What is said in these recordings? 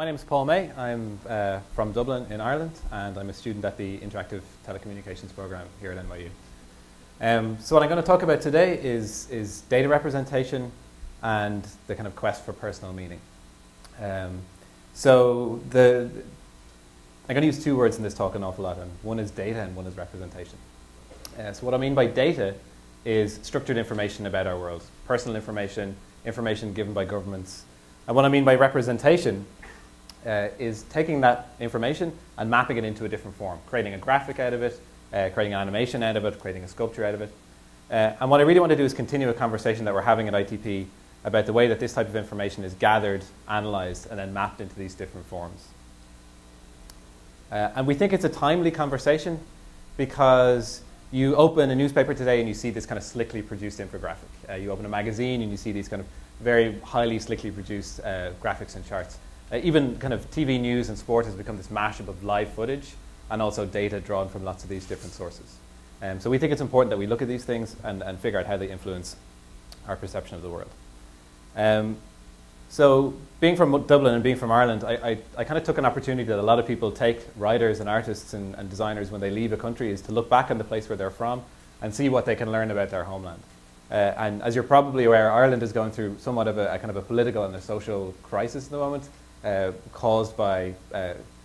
My name is Paul May. I'm from Dublin in Ireland, and I'm a student at the Interactive Telecommunications Program here at NYU. So what I'm going to talk about today is data representation and the kind of quest for personal meaning. I'm going to use two words in this talk an awful lot, and one is data and one is representation. So what I mean by data is structured information about our world, personal information, information given by governments. And what I mean by representation is taking that information and mapping it into a different form, creating a graphic out of it, creating an animation out of it, creating a sculpture out of it. And what I really want to do is continue a conversation that we're having at ITP about the way that this type of information is gathered, analyzed, and then mapped into these different forms. And we think it's a timely conversation because you open a newspaper today and you see this kind of slickly produced infographic. You open a magazine and you see these kind of very highly slickly produced graphics and charts. Even kind of TV news and sport has become this mashup of live footage and also data drawn from lots of these different sources. So we think it's important that we look at these things and figure out how they influence our perception of the world. So being from Dublin and being from Ireland, I kind of took an opportunity that a lot of people take, writers and artists and designers, when they leave a country, is to look back on the place where they're from and see what they can learn about their homeland. And as you're probably aware, Ireland is going through somewhat of a kind of a political and a social crisis at the moment, caused by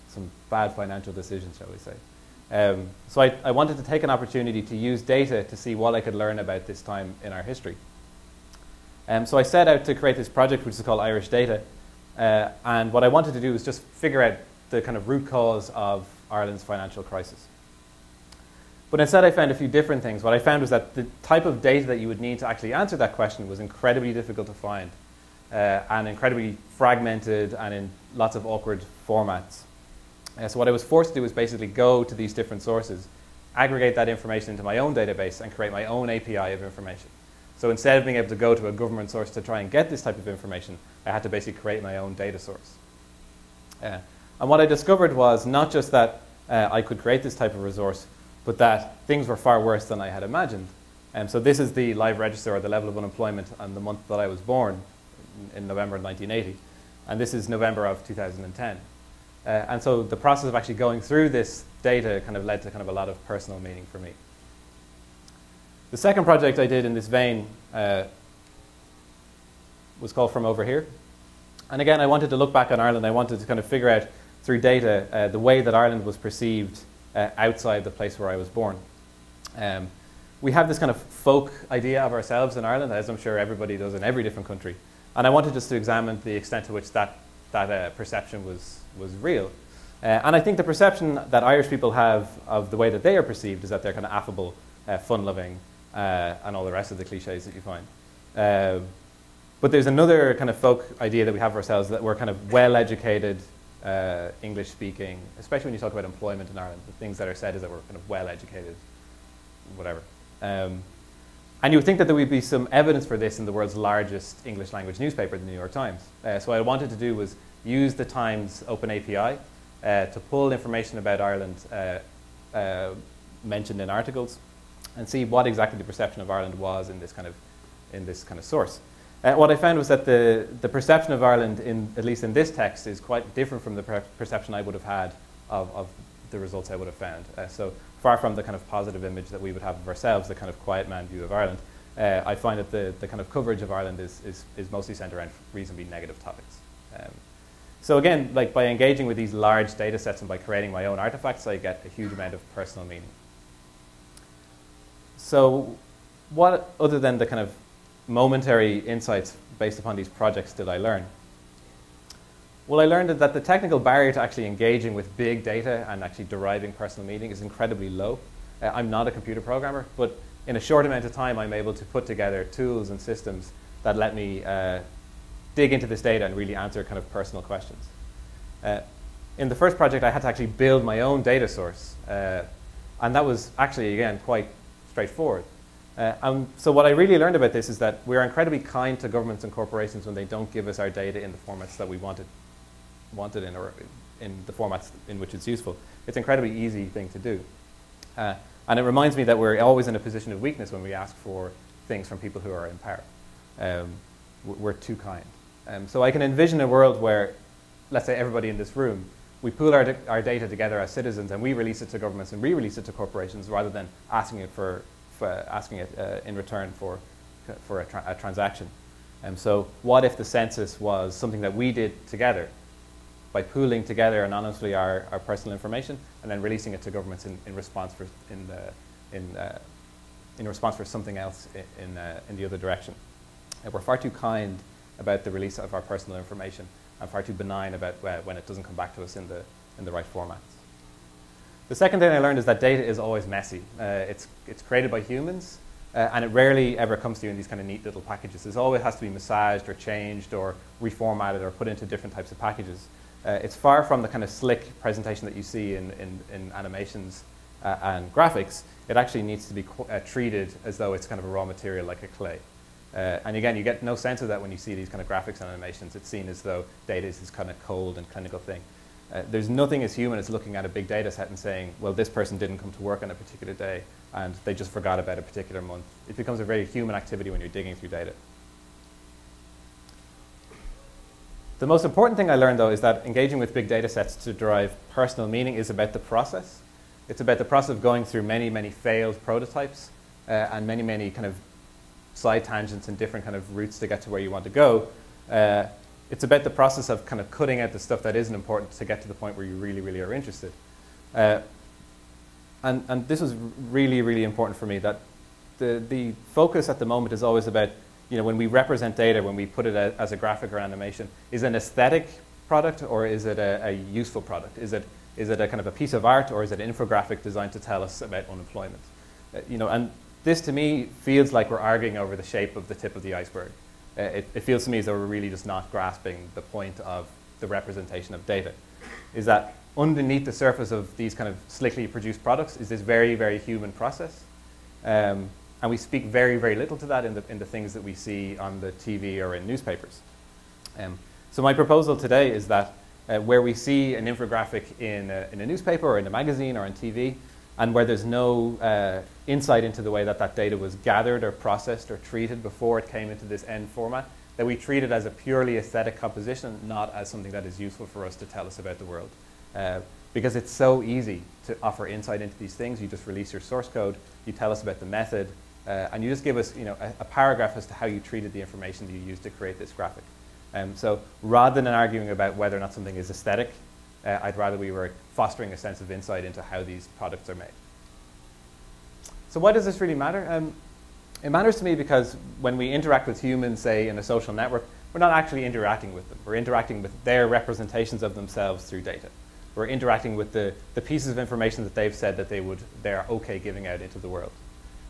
some bad financial decisions, shall we say. So I wanted to take an opportunity to use data to see what I could learn about this time in our history. So I set out to create this project, which is called Irish Data. And what I wanted to do was just figure out the kind of root cause of Ireland's financial crisis. But instead, I found a few different things. What I found was that the type of data that you would need to actually answer that question was incredibly difficult to find, and incredibly fragmented and in lots of awkward formats. So what I was forced to do was basically go to these different sources, aggregate that information into my own database, and create my own API of information. So instead of being able to go to a government source to try and get this type of information, I had to basically create my own data source. And what I discovered was not just that I could create this type of resource, but that things were far worse than I had imagined. So this is the live register, or the level of unemployment, on the month that I was born, in November 1980. And this is November of 2010. And so the process of actually going through this data kind of led to kind of a lot of personal meaning for me. The second project I did in this vein was called From Over Here. And again, I wanted to look back on Ireland. I wanted to kind of figure out through data the way that Ireland was perceived outside the place where I was born. We have this kind of folk idea of ourselves in Ireland, as I'm sure everybody does in every different country. And I wanted just to examine the extent to which that perception was real. And I think the perception that Irish people have of the way that they are perceived is that they're kind of affable, fun-loving, and all the rest of the cliches that you find. But there's another kind of folk idea that we have for ourselves, that we're kind of well-educated, English-speaking, especially when you talk about employment in Ireland. The things that are said is that we're kind of well-educated, whatever. And you would think that there would be some evidence for this in the world's largest English-language newspaper, the New York Times. So what I wanted to do was use the Times Open API to pull information about Ireland mentioned in articles, and see what exactly the perception of Ireland was in this kind of source. What I found was that the perception of Ireland, at least in this text, is quite different from the perception I would have had of the results I would have found. So far from the kind of positive image that we would have of ourselves, the kind of quiet man view of Ireland, I find that the kind of coverage of Ireland is mostly centered around reasonably negative topics. So again, like, by engaging with these large data sets and by creating my own artifacts, I get a huge amount of personal meaning. So what, other than the kind of momentary insights based upon these projects, did I learn? Well, I learned that the technical barrier to actually engaging with big data and actually deriving personal meaning is incredibly low. I'm not a computer programmer, but in a short amount of time, I'm able to put together tools and systems that let me dig into this data and really answer kind of personal questions. In the first project, I had to actually build my own data source. And that was actually, again, quite straightforward. So what I really learned about this is that we're incredibly kind to governments and corporations when they don't give us our data in the formats that we want it in, or in the formats in which it's useful. It's an incredibly easy thing to do. And it reminds me that we're always in a position of weakness when we ask for things from people who are in power. We're too kind. So I can envision a world where let's say everybody in this room, we pool our data together as citizens and we release it to governments and re-release it to corporations rather than asking it in return for a transaction. And so what if the census was something that we did together by pooling together anonymously our personal information and then releasing it to governments in response for something else in the other direction? And we're far too kind about the release of our personal information and far too benign about when it doesn't come back to us in the right formats. The second thing I learned is that data is always messy. It's created by humans, and it rarely ever comes to you in these kind of neat little packages. It always has to be massaged or changed or reformatted or put into different types of packages. It's far from the kind of slick presentation that you see in animations and graphics. It actually needs to be treated as though it's kind of a raw material like a clay. And again, you get no sense of that when you see these kind of graphics and animations. It's seen as though data is this kind of cold and clinical thing. There's nothing as human as looking at a big data set and saying, well, this person didn't come to work on a particular day and they just forgot about a particular month. It becomes a very human activity when you're digging through data. The most important thing I learned, though, is that engaging with big data sets to derive personal meaning is about the process. It's about the process of going through many, many failed prototypes and many, many kind of side tangents and different kind of routes to get to where you want to go. It's about the process of kind of cutting out the stuff that isn't important to get to the point where you really, really are interested. And this was really, really important for me, that the focus at the moment is always about, you know, when we represent data, when we put it as a graphic or animation, is it an aesthetic product or is it a useful product? Is it a kind of a piece of art or is it an infographic designed to tell us about unemployment? You know, and this to me feels like we're arguing over the shape of the tip of the iceberg. It feels to me as though we're really just not grasping the point of the representation of data. Is that underneath the surface of these kind of slickly produced products is this very, very human process. And we speak very, very little to that in the things that we see on the TV or in newspapers. So my proposal today is that where we see an infographic in a newspaper or in a magazine or on TV, and where there's no insight into the way that that data was gathered or processed or treated before it came into this end format, that we treat it as a purely aesthetic composition, not as something that is useful for us to tell us about the world. Because it's so easy to offer insight into these things. You just release your source code, you tell us about the method, and you just give us, you know, a paragraph as to how you treated the information that you used to create this graphic. So rather than arguing about whether or not something is aesthetic, I'd rather we were fostering a sense of insight into how these products are made. So why does this really matter? It matters to me because when we interact with humans, say, in a social network, we're not actually interacting with them. We're interacting with their representations of themselves through data. We're interacting with the pieces of information that they've said that they're okay giving out into the world.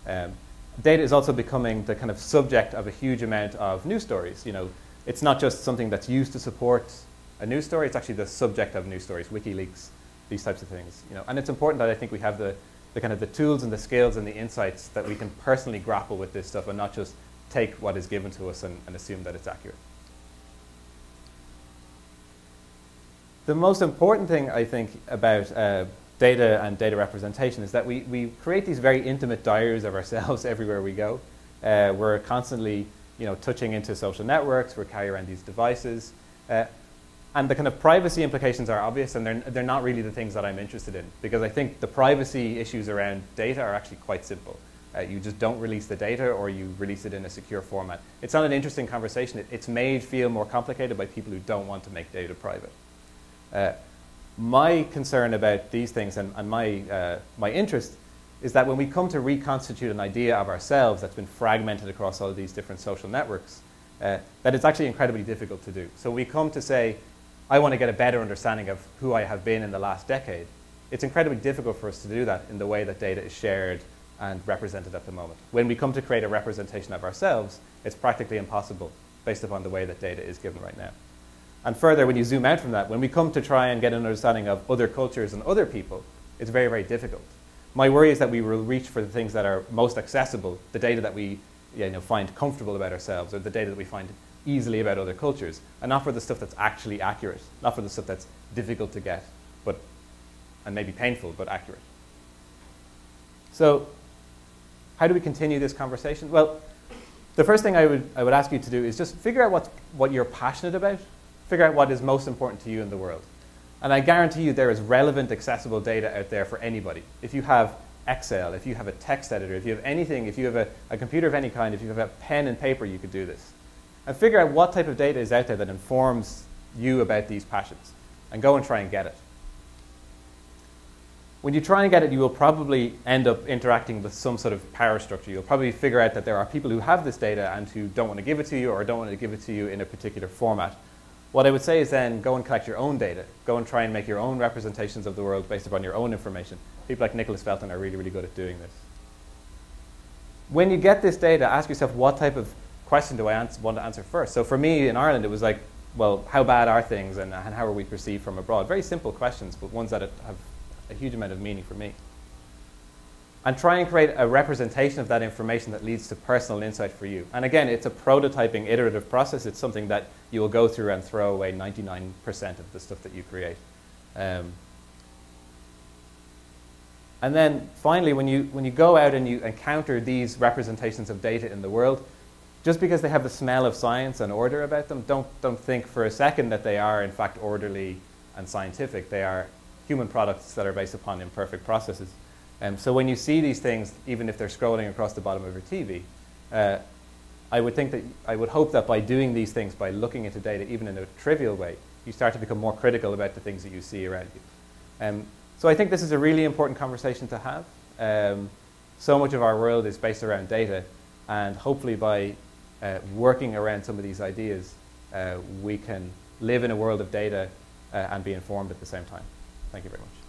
Data is also becoming the kind of subject of a huge amount of news stories. You know, it's not just something that's used to support a news story, it's actually the subject of news stories, WikiLeaks, these types of things. You know, and it's important that I think we have the kind of the tools and the skills and the insights that we can personally grapple with this stuff and not just take what is given to us and assume that it's accurate. The most important thing, I think, about data and data representation is that we create these very intimate diaries of ourselves everywhere we go. We're constantly, you know, touching into social networks, we're carrying around these devices. And the kind of privacy implications are obvious, and they're not really the things that I'm interested in, because I think the privacy issues around data are actually quite simple. You just don't release the data, or you release it in a secure format. It's not an interesting conversation. It's made feel more complicated by people who don't want to make data private. My concern about these things and my interest is that when we come to reconstitute an idea of ourselves that's been fragmented across all of these different social networks, that it's actually incredibly difficult to do. So we come to say, I want to get a better understanding of who I have been in the last decade. It's incredibly difficult for us to do that in the way that data is shared and represented at the moment. When we come to create a representation of ourselves, it's practically impossible based upon the way that data is given right now. And further, when you zoom out from that, when we come to try and get an understanding of other cultures and other people, it's very, very difficult. My worry is that we will reach for the things that are most accessible, the data that we, you know, find comfortable about ourselves, or the data that we find easily about other cultures, and not for the stuff that's actually accurate, not for the stuff that's difficult to get, but, and maybe painful, but accurate. So how do we continue this conversation? Well, the first thing I would ask you to do is just figure out what you're passionate about Figure out what is most important to you in the world. And I guarantee you there is relevant, accessible data out there for anybody. If you have Excel, if you have a text editor, if you have anything, if you have a computer of any kind, if you have a pen and paper, you could do this. And figure out what type of data is out there that informs you about these passions. And go and try and get it. When you try and get it, you will probably end up interacting with some sort of power structure. You'll probably figure out that there are people who have this data and who don't want to give it to you or don't want to give it to you in a particular format. What I would say is then go and collect your own data. Go and try and make your own representations of the world based upon your own information. People like Nicholas Felton are really, really good at doing this. When you get this data, ask yourself, what type of question do I want to answer first? So for me in Ireland, it was like, well, how bad are things and how are we perceived from abroad? Very simple questions, but ones that have a huge amount of meaning for me. And try and create a representation of that information that leads to personal insight for you. And again, it's a prototyping, iterative process. It's something that you will go through and throw away 99% of the stuff that you create. And then finally, when you go out and you encounter these representations of data in the world, just because they have the smell of science and order about them, don't think for a second that they are in fact orderly and scientific. They are human products that are based upon imperfect processes. So when you see these things, even if they're scrolling across the bottom of your TV, I would hope that by doing these things, by looking into data even in a trivial way, you start to become more critical about the things that you see around you. So I think this is a really important conversation to have. So much of our world is based around data, and hopefully by working around some of these ideas, we can live in a world of data and be informed at the same time. Thank you very much.